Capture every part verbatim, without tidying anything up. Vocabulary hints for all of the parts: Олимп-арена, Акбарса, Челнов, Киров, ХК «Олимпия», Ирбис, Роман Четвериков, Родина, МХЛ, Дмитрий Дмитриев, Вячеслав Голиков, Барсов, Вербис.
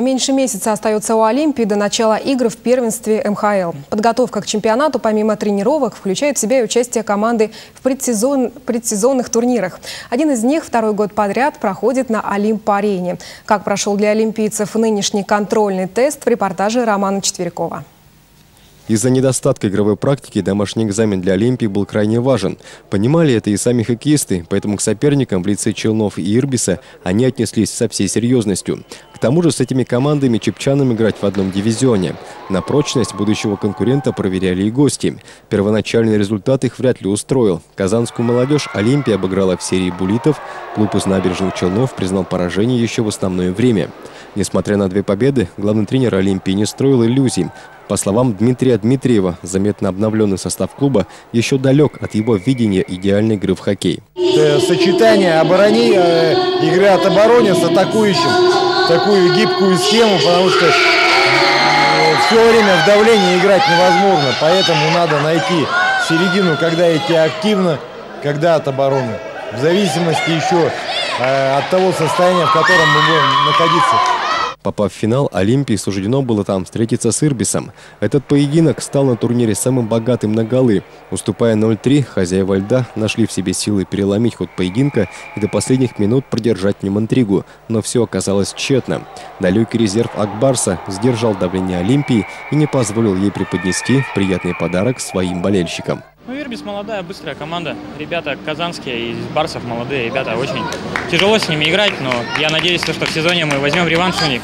Меньше месяца остается у Олимпии до начала игр в первенстве эм ха эл. Подготовка к чемпионату, помимо тренировок, включает в себя и участие команды в предсезон... предсезонных турнирах. Один из них второй год подряд проходит на Олимп-арене. Как прошел для олимпийцев нынешний контрольный тест в репортаже Романа Четверикова. Из-за недостатка игровой практики домашний экзамен для Олимпии был крайне важен. Понимали это и сами хоккеисты, поэтому к соперникам в лице Челнов и Ирбиса они отнеслись со всей серьезностью. К тому же с этими командами чепчанам играть в одном дивизионе. На прочность будущего конкурента проверяли и гости. Первоначальный результат их вряд ли устроил. Казанскую молодежь Олимпия обыграла в серии буллитов. Клуб из набережных Челнов признал поражение еще в основное время. Несмотря на две победы, главный тренер Олимпии не строил иллюзий. По словам Дмитрия Дмитриева, заметно обновленный состав клуба еще далек от его видения идеальной игры в хоккей. Сочетание оборони, игры от обороны с атакующим, такую гибкую схему, потому что все время в давлении играть невозможно, поэтому надо найти середину, когда идти активно, когда от обороны. В зависимости еще от того состояния, в котором мы будем находиться. Попав в финал, Олимпии суждено было там встретиться с Ирбисом. Этот поединок стал на турнире самым богатым на голы. Уступая ноль три, хозяева льда нашли в себе силы переломить ход поединка и до последних минут продержать в нем интригу. Но все оказалось тщетно. Далекий резерв Акбарса сдержал давление Олимпии и не позволил ей преподнести приятный подарок своим болельщикам. Ну, Вербис молодая, быстрая команда. Ребята казанские, из Барсов молодые ребята. Очень тяжело с ними играть, но я надеюсь, что в сезоне мы возьмем реванш у них.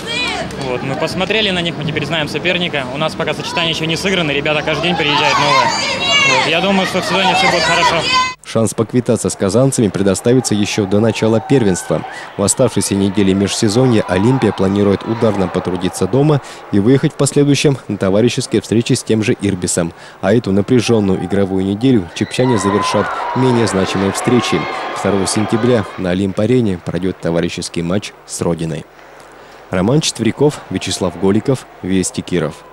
Вот, мы посмотрели на них, мы теперь знаем соперника. У нас пока сочетание еще не сыграно, ребята каждый день приезжают новые. Вот, я думаю, что в сезоне все будет хорошо. Шанс поквитаться с казанцами предоставится еще до начала первенства. В оставшейся неделе межсезонья Олимпия планирует ударно потрудиться дома и выехать в последующем на товарищеские встречи с тем же Ирбисом. А эту напряженную игровую неделю чепчане завершат менее значимые встречи. второго сентября на Олимп-арене пройдет товарищеский матч с Родиной. Роман Четвериков, Вячеслав Голиков, Вести Киров.